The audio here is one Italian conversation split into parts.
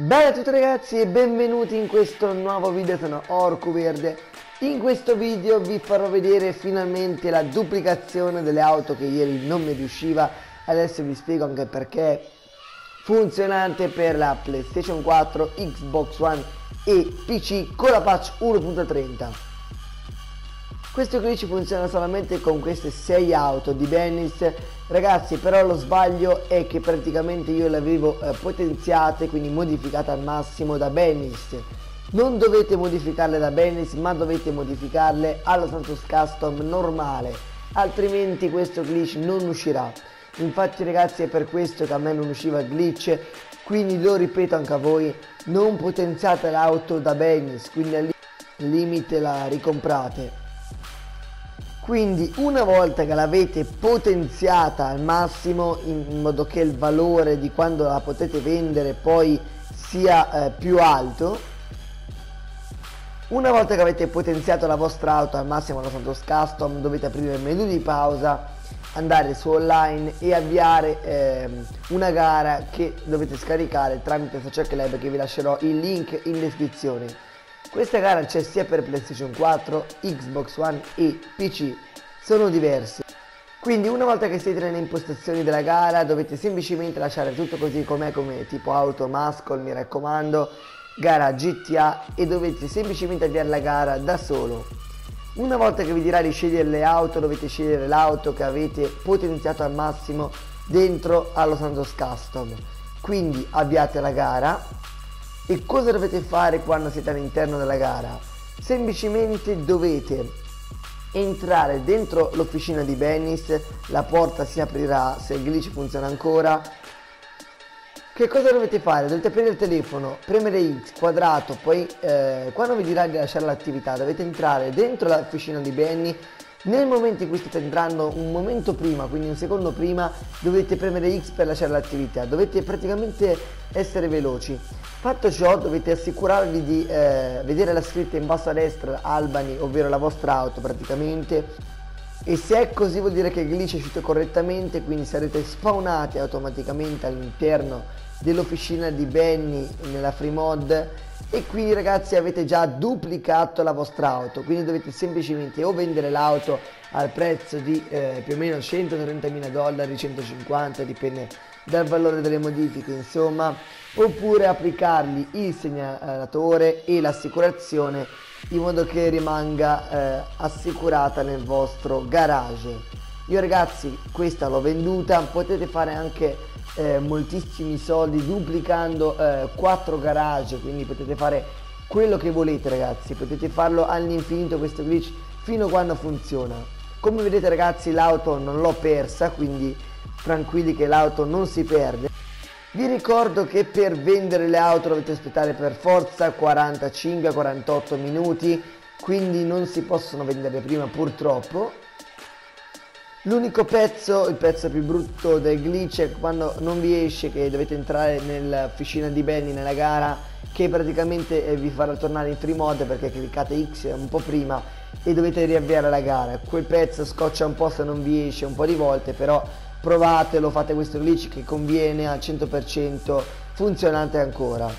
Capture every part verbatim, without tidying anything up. Bene a tutti ragazzi e benvenuti in questo nuovo video, sono OrcuVerde. In questo video vi farò vedere finalmente la duplicazione delle auto che ieri non mi riusciva. Adesso vi spiego anche perché. Funzionante per la PlayStation quattro, Xbox One e P C con la patch uno punto trenta. Questo glitch funziona solamente con queste sei auto di Benny's. Ragazzi, però lo sbaglio è che praticamente io le avevo eh, potenziate, quindi modificate al massimo da Benny's. Non dovete modificarle da Benny's, ma dovete modificarle allo Santos Custom normale, altrimenti questo glitch non uscirà. Infatti ragazzi, è per questo che a me non usciva il glitch, quindi lo ripeto anche a voi: non potenziate l'auto da Benny's, quindi al limite la ricomprate. Quindi una volta che l'avete potenziata al massimo, in modo che il valore di quando la potete vendere poi sia eh, più alto, una volta che avete potenziato la vostra auto al massimo alla Santos Custom, dovete aprire il menu di pausa, andare su online e avviare eh, una gara che dovete scaricare tramite Social Club, che vi lascerò il link in descrizione. Questa gara c'è sia per PlayStation quattro, Xbox One e P C, sono diverse. Quindi una volta che siete nelle impostazioni della gara dovete semplicemente lasciare tutto così com'è, come tipo auto mascol, mi raccomando, gara G T A, e dovete semplicemente avviare la gara da solo. Una volta che vi dirà di scegliere le auto, dovete scegliere l'auto che avete potenziato al massimo dentro allo Santos Custom. Quindi avviate la gara. E cosa dovete fare quando siete all'interno della gara? Semplicemente dovete entrare dentro l'officina di Benny's, la porta si aprirà se il glitch funziona ancora. Che cosa dovete fare? Dovete prendere il telefono, premere X, quadrato, poi eh, quando vi dirà di lasciare l'attività dovete entrare dentro l'officina di Benny. Nel momento in cui state entrando, un momento prima, quindi un secondo prima, dovete premere X per lasciare l'attività. Dovete praticamente essere veloci. Fatto ciò, dovete assicurarvi di eh, vedere la scritta in basso a destra Albany, ovvero la vostra auto praticamente. E se è così vuol dire che il glitch è uscito correttamente, quindi sarete spawnati automaticamente all'interno dell'officina di Benny nella free mod. E qui ragazzi avete già duplicato la vostra auto, quindi dovete semplicemente o vendere l'auto al prezzo di eh, più o meno centotrentamila dollari, centocinquanta, dipende dal valore delle modifiche insomma, oppure applicargli il segnalatore e l'assicurazione in modo che rimanga eh, assicurata nel vostro garage. Io ragazzi questa l'ho venduta, potete fare anche Eh, moltissimi soldi duplicando eh, quattro garage, quindi potete fare quello che volete ragazzi, potete farlo all'infinito questo glitch fino a quando funziona. Come vedete ragazzi l'auto non l'ho persa, quindi tranquilli che l'auto non si perde. Vi ricordo che per vendere le auto dovete aspettare per forza quarantacinque quarantotto minuti, quindi non si possono vendere prima purtroppo. L'unico pezzo, il pezzo più brutto del glitch è quando non vi esce, che dovete entrare nell'officina di Benny nella gara, che praticamente vi farà tornare in free mod perché cliccate X un po' prima e dovete riavviare la gara. Quel pezzo scoccia un po' se non vi esce un po' di volte, però provatelo, fate questo glitch che conviene al cento per cento, funzionante ancora.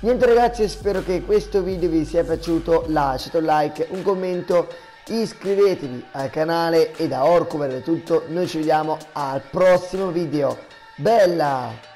Niente ragazzi, spero che questo video vi sia piaciuto, lasciate un like, un commento, iscrivetevi al canale e da OrcuVerde è tutto, noi ci vediamo al prossimo video. Bella!